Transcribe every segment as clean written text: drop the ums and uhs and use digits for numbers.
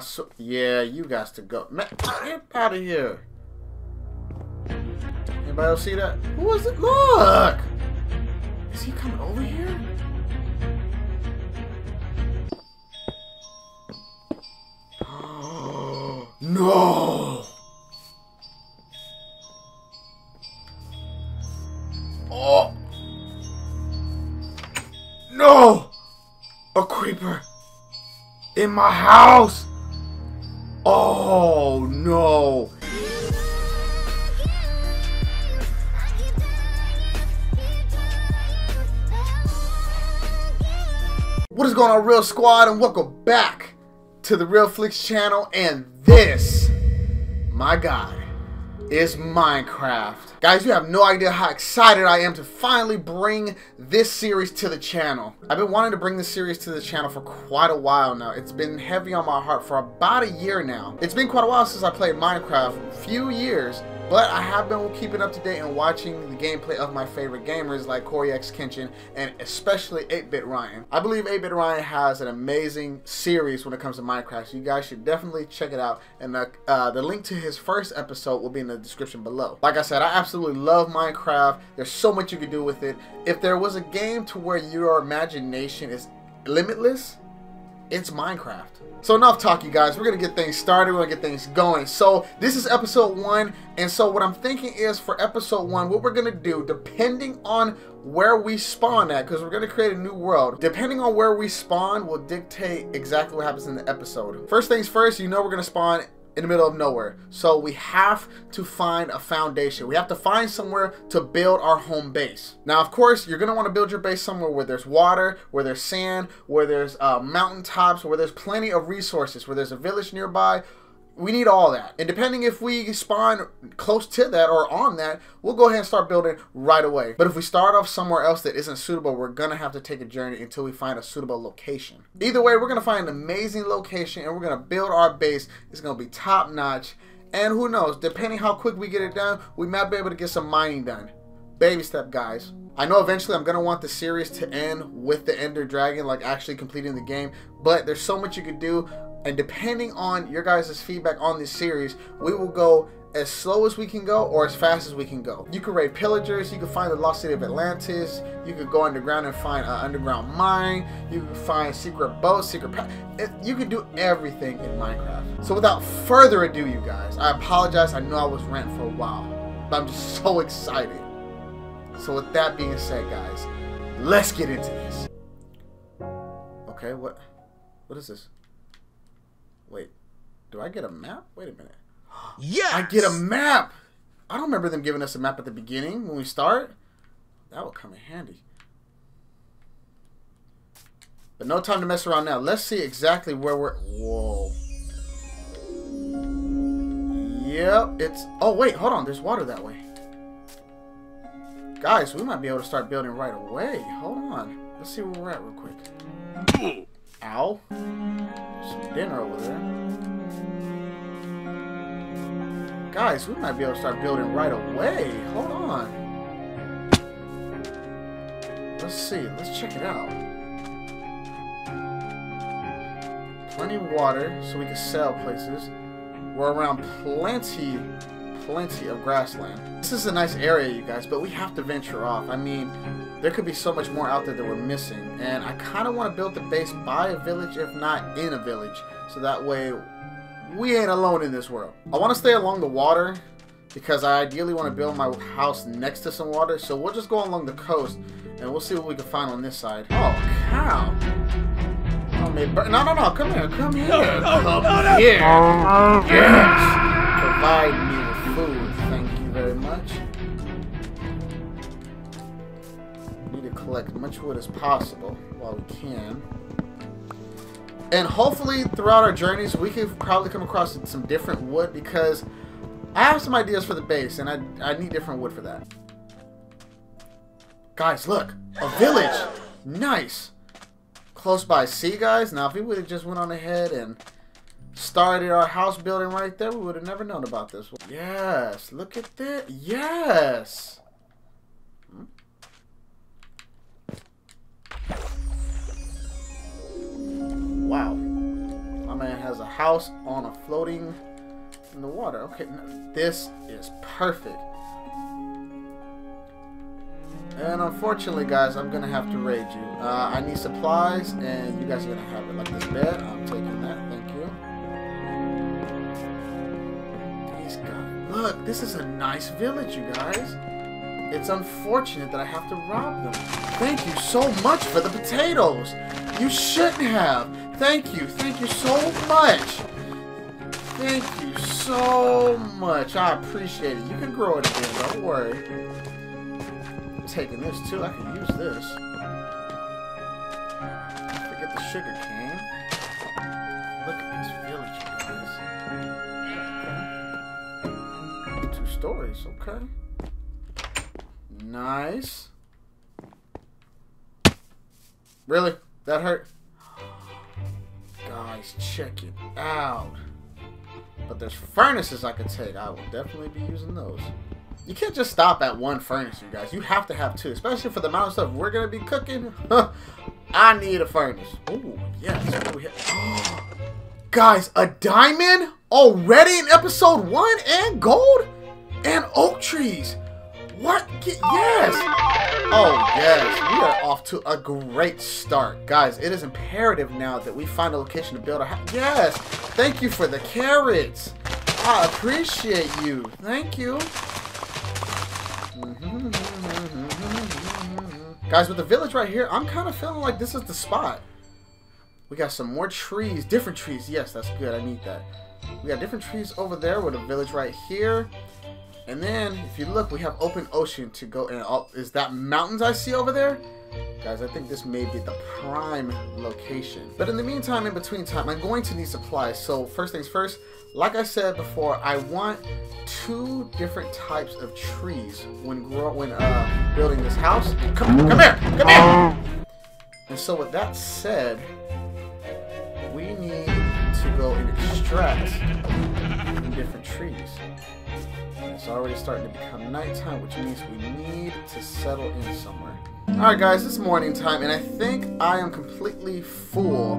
So yeah, you guys to go. Man, get out of here. Anybody else see that? Who was it? Look! Is he coming over here? No! Oh! No! A creeper! In my house! Oh no! What is going on, Real Squad, and welcome back to the Real Flix channel, and this, my God, is Minecraft. Guys, you have no idea how excited I am to finally bring this series to the channel. I've been wanting to bring this series to the channel for quite a while now. It's been heavy on my heart for about a year now. It's been quite a while since I played Minecraft, a few years, but I have been keeping up to date and watching the gameplay of my favorite gamers like CoryxKenshin and especially 8-Bit Ryan. I believe 8-Bit Ryan has an amazing series when it comes to Minecraft, so you guys should definitely check it out. And the link to his first episode will be in the description below. Like I said, I absolutely love Minecraft. There's so much you can do with it. If there was a game to where your imagination is limitless, it's Minecraft. So enough talk, you guys. We're gonna get things started. We're gonna get things going. So this is episode 1, and so what I'm thinking is for episode 1, what we're gonna do, depending on where we spawn at, because we're gonna create a new world. Depending on where we spawn will dictate exactly what happens in the episode. First things first, you know we're gonna spawn in the middle of nowhere, so we have to find a foundation. We have to find somewhere to build our home base. Now of course you're gonna want to build your base somewhere where there's water, where there's sand, where there's mountaintops, where there's plenty of resources, where there's a village nearby. We need all that, and depending if we spawn close to that or on that, we'll go ahead and start building right away. But if we start off somewhere else that isn't suitable, we're gonna have to take a journey until we find a suitable location. Either way, we're gonna find an amazing location and we're gonna build our base. It's gonna be top notch, and who knows, depending how quick we get it done, we might be able to get some mining done. Baby step, guys. I know eventually I'm going to want the series to end with the Ender Dragon, like actually completing the game, but there's so much you can do, and depending on your guys' feedback on this series, we will go as slow as we can go or as fast as we can go. You can raid pillagers, you can find the lost city of Atlantis, you could go underground and find an underground mine, you can find secret boats, secret path. You can do everything in Minecraft. So without further ado, you guys, I apologize, I know I was ranting for a while, but I'm just so excited. So with that being said, guys, let's get into this. Okay, what is this? Wait, do I get a map? Wait a minute. Yes! I get a map! I don't remember them giving us a map at the beginning when we start. That would come in handy. But no time to mess around now. Let's see exactly where we're... Whoa. Yep, it's... Oh, wait, hold on. There's water that way. Guys, we might be able to start building right away. Hold on. Let's see where we're at real quick. Ow. There's some dinner over there. Guys, we might be able to start building right away. Hold on. Let's see. Let's check it out. Plenty of water so we can sell places. We're around plenty of grassland. This is a nice area, you guys, but we have to venture off. I mean, there could be so much more out there that we're missing, and I kind of want to build the base by a village, if not in a village, so that way we ain't alone in this world. I want to stay along the water because I ideally want to build my house next to some water, so we'll just go along the coast and we'll see what we can find on this side. Oh, cow. Oh, no, come here. No, come here. Yes. Provide me. Thank you very much. We need to collect as much wood as possible while we can. And hopefully throughout our journeys we could probably come across some different wood, because I have some ideas for the base and I need different wood for that. Guys, look! A village! Nice! Close by. See, guys? Now if we would have just went on ahead and started our house building right there, we would have never known about this one. Yes, look at that. Yes. Wow. I man has a house on a floating in the water. Okay, this is perfect. And unfortunately, guys, I'm gonna have to raid you. I need supplies, and you guys are gonna have it. Like this bed, I'm taking that. Thank you. He's gone. Look, this is a nice village, you guys. It's unfortunate that I have to rob them. Thank you so much for the potatoes. You shouldn't have. Thank you so much. Thank you so much. I appreciate it. You can grow it again, don't worry. I'm taking this too. I can use this. Forget the sugar cane. Look at this village, you guys. Okay. 2 stories, okay. Nice. Really? That hurt? Guys, check it out. But there's furnaces I could take. I will definitely be using those. You can't just stop at one furnace, you guys. You have to have 2, especially for the amount of stuff we're going to be cooking. I need a furnace. Ooh, yes. We have... Guys, a diamond already in episode 1 and gold and oak trees. What? Yes! Oh, yes. We are off to a great start. Guys, it is imperative now that we find a location to build a house. Yes! Thank you for the carrots. I appreciate you. Thank you. Guys, with the village right here, I'm kind of feeling like this is the spot. We got some more trees. Different trees. Yes, that's good. I need that. We got different trees over there with a village right here. And then, if you look, we have open ocean to go in. Oh, is that mountains I see over there? Guys, I think this may be the prime location. But in the meantime, in between time, I'm going to need supplies. So first things first, like I said before, I want 2 different types of trees when building this house. Come here! And so with that said, we need to go and extract different trees. It's already starting to become nighttime, which means we need to settle in somewhere. Alright guys, it's morning time, and I think I am completely full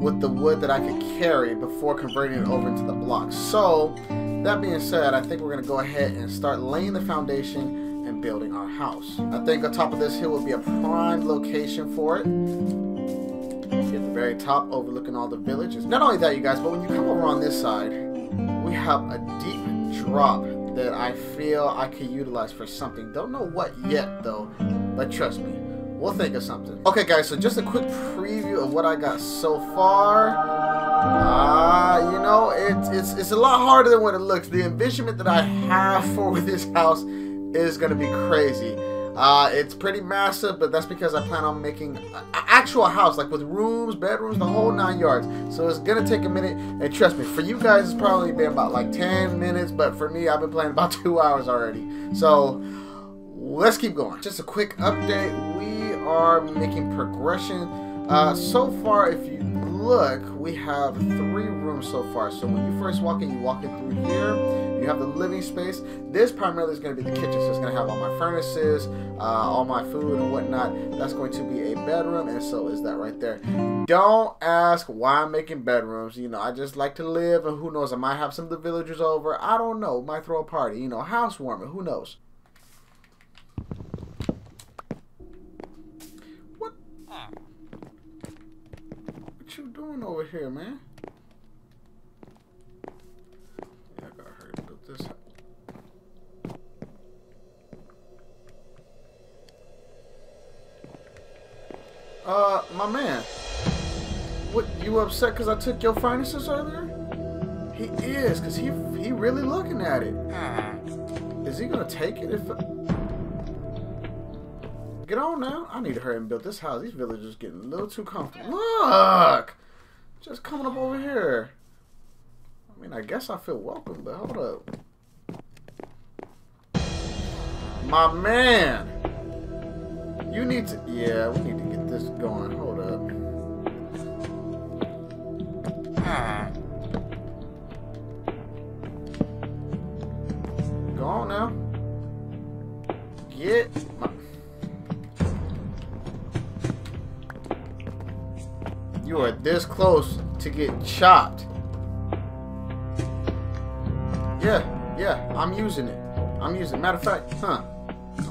with the wood that I could carry before converting it over into the blocks. So, that being said, I think we're going to go ahead and start laying the foundation and building our house. I think on top of this hill would be a prime location for it. At the very top, overlooking all the villages. Not only that, you guys, but when you come over on this side, we have a deep drop that I feel I could utilize for something. Don't know what yet though, but trust me, we'll think of something. Okay guys, so just a quick preview of what I got so far. You know, it's a lot harder than what it looks. The envisionment that I have for this house is gonna be crazy. It's pretty massive, but that's because I plan on making an actual house, like with rooms, bedrooms, the whole 9 yards. So it's gonna take a minute, and trust me, for you guys, it's probably been about like 10 minutes, but for me, I've been playing about 2 hours already. So let's keep going. Just a quick update. We are making progression. So far, if you look, we have 3 rooms so far. So when you first walk in, you walk in through here. You have the living space. This primarily is going to be the kitchen, so it's going to have all my furnaces, all my food and whatnot. That's going to be a bedroom, and so is that right there. Don't ask why I'm making bedrooms. You know, I just like to live, and who knows, I might have some of the villagers over. I don't know. Might throw a party. You know, housewarming. Who knows? What? What you doing over here, man? My man, what, you upset because I took your furnaces earlier? He is, because he really looking at it. Is he going to take it? Get on now. I need to hurry and build this house. These villagers getting a little too comfortable. Look! Just coming up over here. I mean, I guess I feel welcome, but hold up. My man! You need to... Yeah, we need to get this going. Hold up. Go on now. Get my... You are this close to get chopped. Yeah, I'm using it. Matter of fact, no,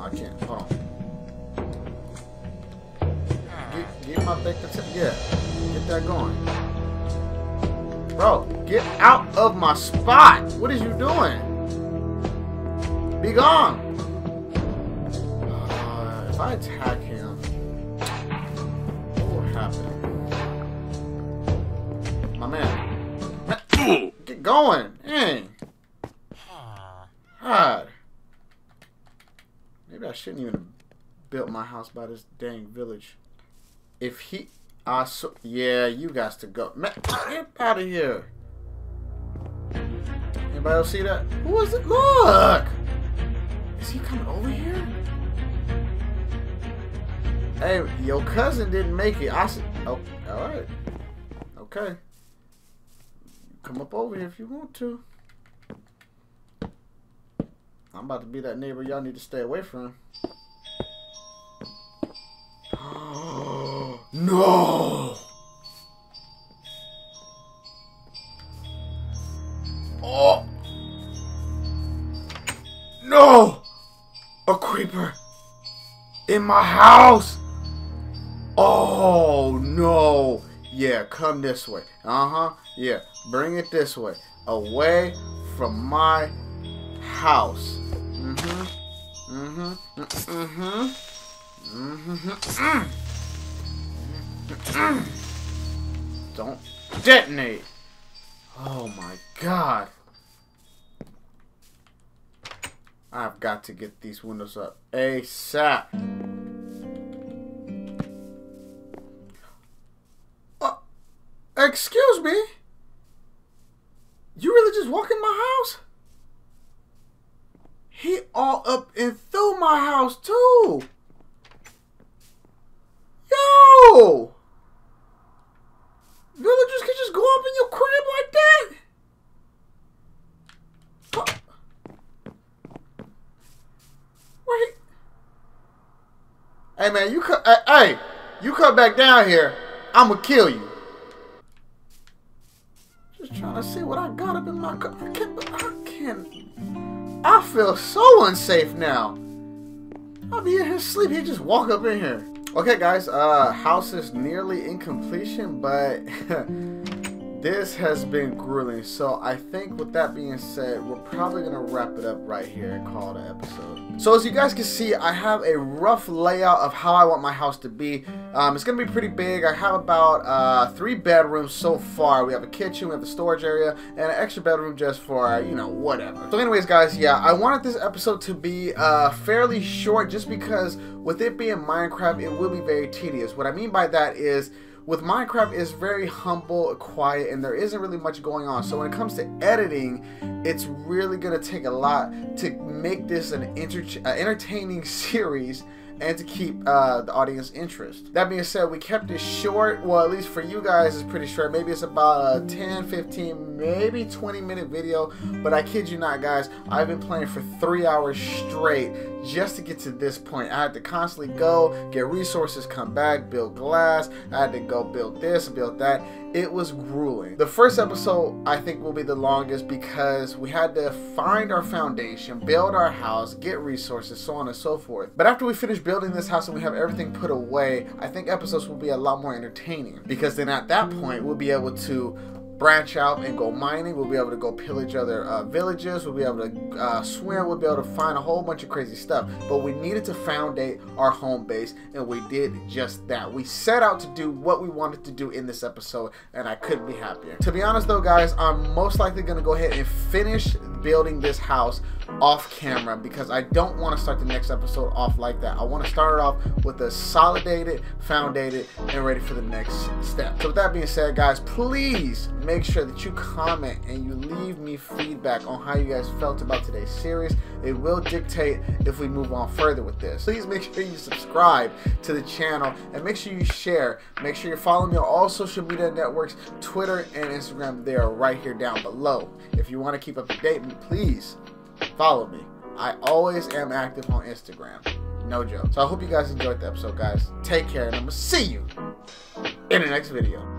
I can't. Hold on. Get my back to get that going. Bro, get out of my spot. What is you doing? Be gone. If I attack him, what will happen? My man. Get going. Dang. God. Maybe I shouldn't even have built my house by this dang village. If he... yeah, you guys to go. Man, get out of here. Anybody else see that? Who is it? Look! Is he coming over here? Hey, your cousin didn't make it. Oh, alright. Okay. Come up over here if you want to. I'm about to be that neighbor y'all need to stay away from. No! Oh! No! A creeper! In my house! Oh no! Yeah, come this way. Yeah, bring it this way. Away from my house. Don't detonate. Oh my god. I've got to get these windows up ASAP. Excuse me? You really just walk in my house? He all up and through my house too. Yo! Villagers can just go up in your crib like that? Wait. Hey man, you come back down here, I'ma kill you. Trying to see what I got up in my car. I feel so unsafe now. I'll be in his sleep. He just walk up in here. Okay, guys. House is nearly in completion, but this has been grueling. So I think with that being said, we're probably gonna wrap it up right here and call it an episode. So as you guys can see, I have a rough layout of how I want my house to be. It's gonna be pretty big. I have about 3 bedrooms so far. We have a kitchen, we have a storage area, and an extra bedroom just for, you know, whatever. So anyways, guys, yeah, I wanted this episode to be fairly short just because with it being Minecraft, it will be very tedious. What I mean by that is, with Minecraft, it's very humble, quiet, and there isn't really much going on. So when it comes to editing, it's really going to take a lot to make this an entertaining series and to keep the audience interest. That being said, we kept it short. Well, at least for you guys, it's pretty short. Maybe it's about a 10, 15, maybe 20-minute video. But I kid you not, guys, I've been playing for 3 hours straight just to get to this point. I had to constantly go, get resources, come back, build glass. I had to go build this, build that. It was grueling. The first episode, I think, will be the longest because we had to find our foundation, build our house, get resources, so on and so forth. But after we finish building this house and we have everything put away, I think episodes will be a lot more entertaining because then at that point, we'll be able to branch out and go mining. We'll be able to go pillage other villages. We'll be able to swim. We'll be able to find a whole bunch of crazy stuff. But we needed to foundate our home base, and we did just that. We set out to do what we wanted to do in this episode, and I couldn't be happier. To be honest though, guys, I'm most likely gonna go ahead and finish building this house off camera because I don't want to start the next episode off like that. I want to start it off with a solidated, founded, and ready for the next step. So with that being said, guys, please make sure that you comment and you leave me feedback on how you guys felt about today's series. It will dictate if we move on further with this. Please make sure you subscribe to the channel and make sure you share. Make sure you're following me on all social media networks, Twitter and Instagram. They are right here down below. If you want to keep up to date, please follow me. I always am active on Instagram. No joke. So I hope you guys enjoyed the episode, guys. Take care, and I'm going to see you in the next video.